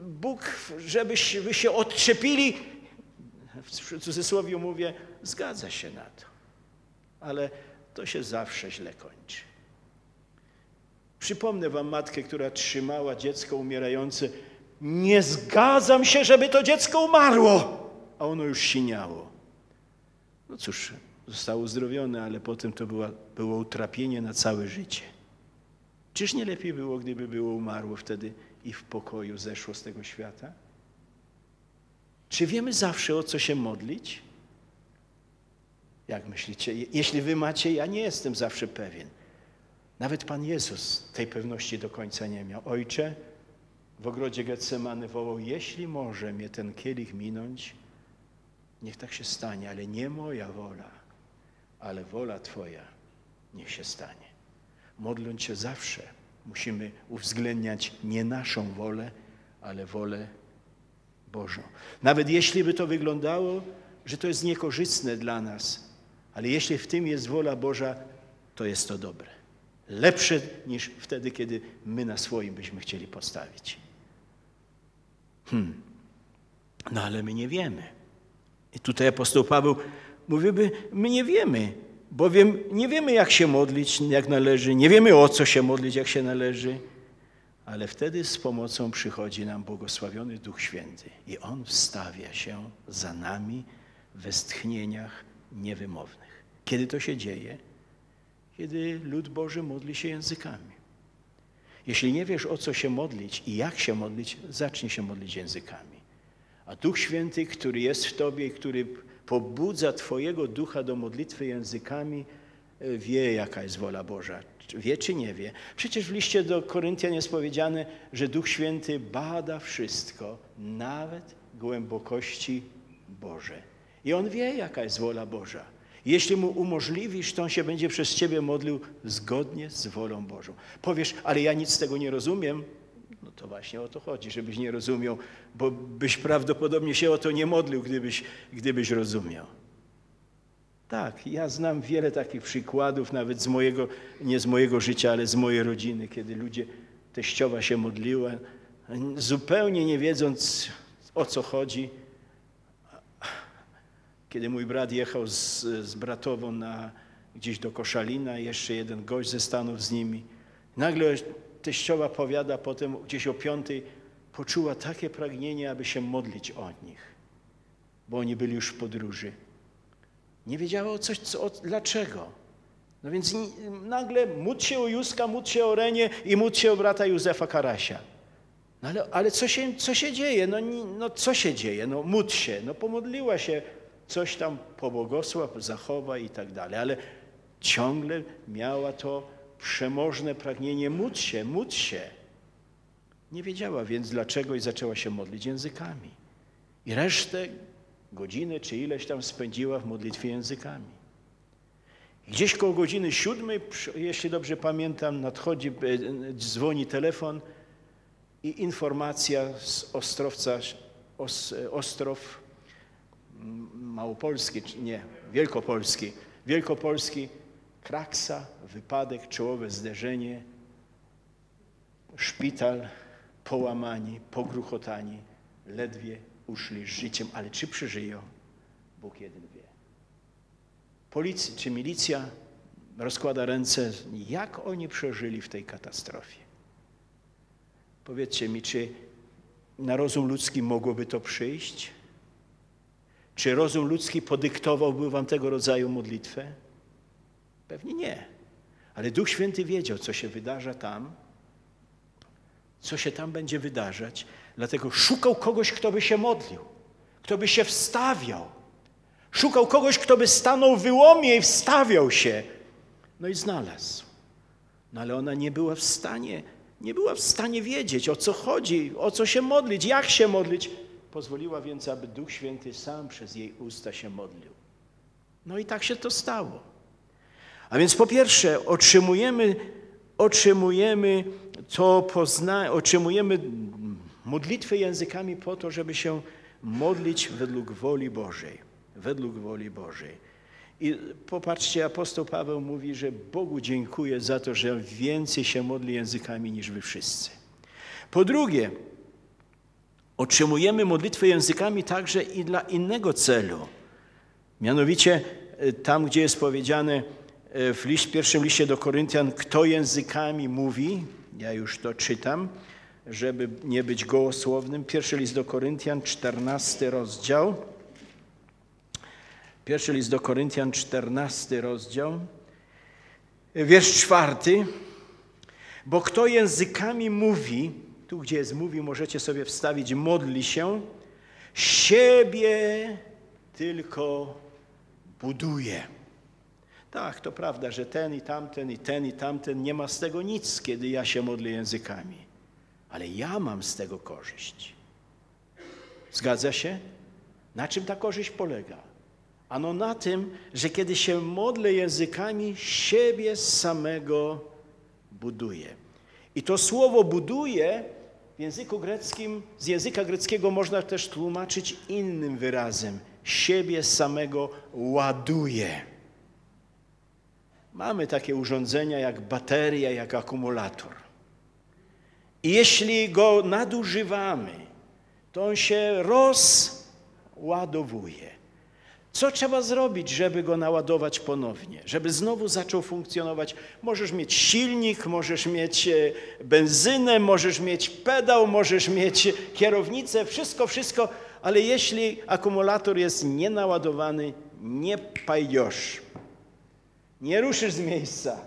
Bóg, żebyśmy się odczepili, w cudzysłowie mówię, zgadza się na to. Ale to się zawsze źle kończy. Przypomnę wam matkę, która trzymała dziecko umierające. Nie zgadzam się, żeby to dziecko umarło, a ono już siniało. No cóż, zostało uzdrowione, ale potem to było utrapienie na całe życie. Czyż nie lepiej było, gdyby było umarło wtedy i w pokoju zeszło z tego świata? Czy wiemy zawsze, o co się modlić? Jak myślicie? Jeśli wy macie, ja nie jestem zawsze pewien. Nawet Pan Jezus tej pewności do końca nie miał. Ojcze, w ogrodzie Getsemany wołał, jeśli może mnie ten kielich minąć, niech tak się stanie, ale nie moja wola, ale wola Twoja niech się stanie. Modląc się zawsze musimy uwzględniać nie naszą wolę, ale wolę Bożą. Nawet jeśli by to wyglądało, że to jest niekorzystne dla nas, ale jeśli w tym jest wola Boża, to jest to dobre. Lepsze niż wtedy, kiedy my na swoim byśmy chcieli postawić. No ale my nie wiemy. I tutaj apostoł Paweł mówiłby, my nie wiemy, bowiem nie wiemy, jak się modlić, jak należy, nie wiemy, o co się modlić, jak się należy, ale wtedy z pomocą przychodzi nam błogosławiony Duch Święty i On wstawia się za nami we stchnieniach niewymownych. Kiedy to się dzieje? Kiedy lud Boży modli się językami. Jeśli nie wiesz, o co się modlić i jak się modlić, zacznij się modlić językami. A Duch Święty, który jest w Tobie i który pobudza Twojego ducha do modlitwy językami, wie, jaka jest wola Boża. Wie czy nie wie? Przecież w liście do Koryntian jest powiedziane, że Duch Święty bada wszystko, nawet głębokości Boże. I On wie, jaka jest wola Boża. Jeśli Mu umożliwisz, to On się będzie przez Ciebie modlił zgodnie z wolą Bożą. Powiesz, ale ja nic z tego nie rozumiem. No to właśnie o to chodzi, żebyś nie rozumiał, bo byś prawdopodobnie się o to nie modlił, gdybyś rozumiał. Tak, ja znam wiele takich przykładów, nawet nie z mojego życia, ale z mojej rodziny, kiedy ludzie, teściowa się modliła, zupełnie nie wiedząc, o co chodzi. Kiedy mój brat jechał z bratową gdzieś do Koszalina, jeszcze jeden gość ze Stanów z nimi, nagle teściowa powiada potem gdzieś o 5:00, poczuła takie pragnienie, aby się modlić o nich, bo oni byli już w podróży. Nie wiedziała dlaczego. No więc nagle módl się o Józka, módl się o Renię i módl się o brata Józefa Karasia. No ale co się dzieje? No módl się. No pomodliła się, coś tam pobłogosław, zachowa i tak dalej. Ale ciągle miała to przemożne pragnienie módl się. Nie wiedziała więc dlaczego i zaczęła się modlić językami. I resztę godziny czy ileś tam spędziła w modlitwie językami. Gdzieś koło godziny 7:00, jeśli dobrze pamiętam, dzwoni telefon i informacja z Ostrow Małopolski, nie, Wielkopolski, kraksa, wypadek, czołowe zderzenie, szpital, połamani, pogruchotani, ledwie uszli z życiem, ale czy przeżyją? Bóg jeden wie. Policja czy milicja rozkłada ręce, jak oni przeżyli w tej katastrofie. Powiedzcie mi, czy na rozum ludzki mogłoby to przyjść? Czy rozum ludzki podyktowałby wam tego rodzaju modlitwę? Pewnie nie. Ale Duch Święty wiedział, co się wydarza tam, co się tam będzie wydarzać. Dlatego szukał kogoś, kto by się modlił, kto by się wstawiał. Szukał kogoś, kto by stanął w wyłomie i wstawiał się. No i znalazł. No ale ona nie była w stanie wiedzieć, o co chodzi, o co się modlić, jak się modlić. Pozwoliła więc, aby Duch Święty sam przez jej usta się modlił. No i tak się to stało. A więc po pierwsze otrzymujemy modlitwy językami po to, żeby się modlić według woli Bożej. I popatrzcie, apostoł Paweł mówi, że Bogu dziękuję za to, że więcej się modli językami niż wy wszyscy. Po drugie, otrzymujemy modlitwy językami także i dla innego celu. Mianowicie tam, gdzie jest powiedziane w pierwszym liście do Koryntian, kto językami mówi, ja już to czytam, żeby nie być gołosłownym. Pierwszy list do Koryntian, 14 rozdział. Pierwszy list do Koryntian, 14 rozdział. Wiersz 4. Bo kto językami mówi, tu gdzie jest mówi, możecie sobie wstawić, modli się, siebie tylko buduje. Tak, to prawda, że ten i tamten i ten i tamten nie ma z tego nic, kiedy ja się modlę językami. Ale ja mam z tego korzyść. Zgadza się? Na czym ta korzyść polega? Ano na tym, że kiedy się modlę językami, siebie samego buduję. I to słowo buduje w języku greckim, z języka greckiego można też tłumaczyć innym wyrazem. Siebie samego ładuje. Mamy takie urządzenia jak bateria, jak akumulator. I jeśli go nadużywamy, to on się rozładowuje. Co trzeba zrobić, żeby go naładować ponownie? Żeby znowu zaczął funkcjonować? Możesz mieć silnik, możesz mieć benzynę, możesz mieć pedał, możesz mieć kierownicę, wszystko, ale jeśli akumulator jest nienaładowany, nie pajdziesz. Nie ruszysz z miejsca,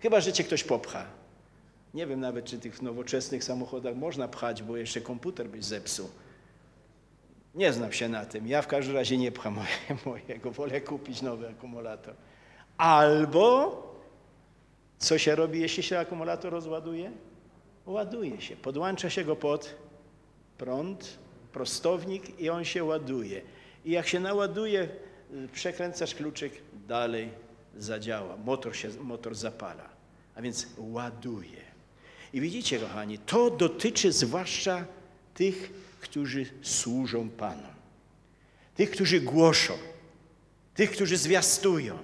chyba że cię ktoś popcha. Nie wiem nawet, czy tych nowoczesnych samochodach można pchać, bo jeszcze komputer byś zepsuł. Nie znam się na tym. Ja w każdym razie nie pcham mojego. Wolę kupić nowy akumulator. Albo co się robi, jeśli się akumulator rozładuje? Ładuje się. Podłącza się go pod prąd, prostownik i on się ładuje. I jak się naładuje, przekręcasz kluczyk, dalej zadziała. Motor zapala. A więc ładuje. I widzicie, kochani, to dotyczy zwłaszcza tych, którzy służą Panu, tych, którzy głoszą, tych, którzy zwiastują.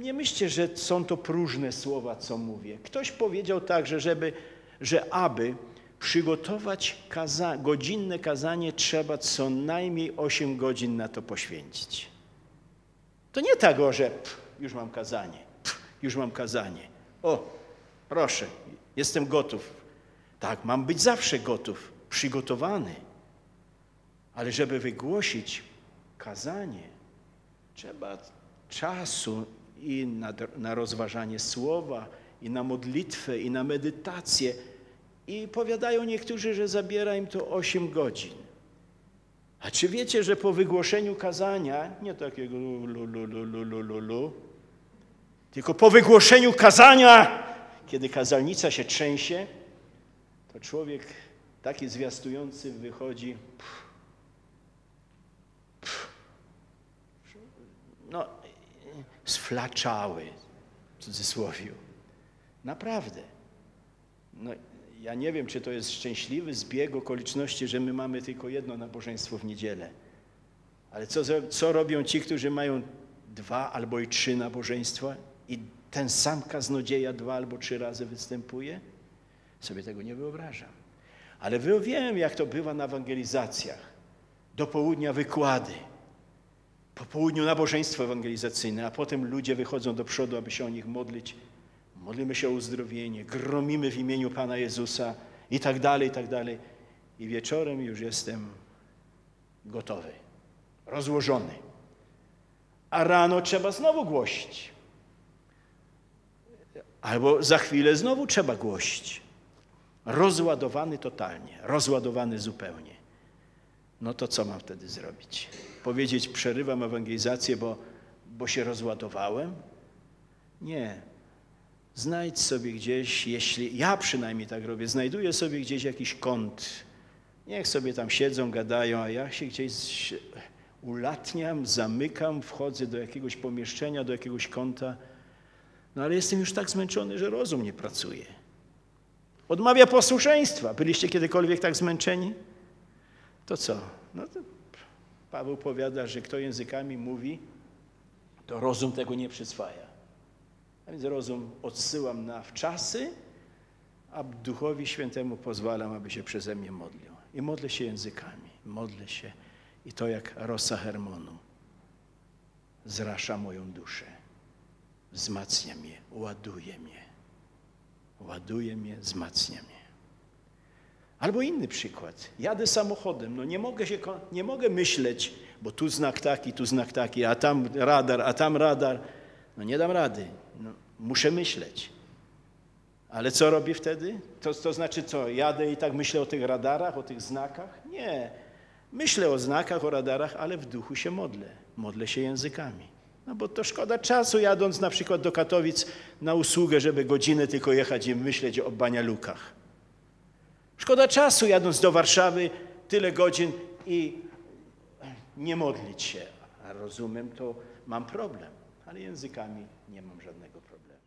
Nie myślcie, że są to próżne słowa, co mówię. Ktoś powiedział także, aby przygotować godzinne kazanie, trzeba co najmniej 8 godzin na to poświęcić. To nie tak, że już mam kazanie, już mam kazanie. O, proszę, jestem gotów. Tak, mam być zawsze gotów, przygotowany. Ale żeby wygłosić kazanie, trzeba czasu i na rozważanie słowa, i na modlitwę, i na medytację. I powiadają niektórzy, że zabiera im to 8 godzin. A czy wiecie, że po wygłoszeniu kazania, nie takiego tylko po wygłoszeniu kazania, kiedy kazalnica się trzęsie, to człowiek taki zwiastujący wychodzi, no, sflaczały, w cudzysłowie. Naprawdę. No, ja nie wiem, czy to jest szczęśliwy zbieg okoliczności, że my mamy tylko jedno nabożeństwo w niedzielę. Ale co robią ci, którzy mają 2 albo i 3 nabożeństwa i ten sam kaznodzieja 2 albo 3 razy występuje? Sobie tego nie wyobrażam. Ale wiem, jak to bywa na ewangelizacjach. Do południa wykłady. Po południu nabożeństwo ewangelizacyjne, a potem ludzie wychodzą do przodu, aby się o nich modlić. Modlimy się o uzdrowienie, gromimy w imieniu Pana Jezusa i tak dalej, i tak dalej. I wieczorem już jestem gotowy, rozłożony. A rano trzeba znowu głosić. Albo za chwilę znowu trzeba głosić. Rozładowany totalnie, rozładowany zupełnie. No to co mam wtedy zrobić? Powiedzieć, przerywam ewangelizację, bo się rozładowałem? Nie. Znajdź sobie gdzieś, jeśli ja przynajmniej tak robię, znajduję sobie gdzieś jakiś kąt. Niech sobie tam siedzą, gadają, a ja się gdzieś ulatniam, zamykam, wchodzę do jakiegoś pomieszczenia, do jakiegoś kąta. No ale jestem już tak zmęczony, że rozum nie pracuje. Odmawia posłuszeństwa. Byliście kiedykolwiek tak zmęczeni? To co? No to Paweł powiada, że kto językami mówi, to rozum tego nie przyswaja. A więc rozum odsyłam na wczasy, a Duchowi Świętemu pozwalam, aby się przeze mnie modlił. I modlę się językami. Modlę się i to jak rosa Hermonu zrasza moją duszę, wzmacnia mnie, ładuje mnie. Ładuje mnie, wzmacnia mnie. Albo inny przykład. Jadę samochodem, no nie mogę myśleć, bo tu znak taki, a tam radar. No nie dam rady, no, muszę myśleć. Ale co robię wtedy? To znaczy co, jadę i tak myślę o tych radarach, o tych znakach? Nie. Myślę o znakach, o radarach, ale w duchu się modlę. Modlę się językami. No bo to szkoda czasu, jadąc na przykład do Katowic na usługę, żeby godzinę tylko jechać i myśleć o Banialukach. Szkoda czasu, jadąc do Warszawy tyle godzin i nie modlić się. A rozumiem, to mam problem, ale językami nie mam żadnego problemu.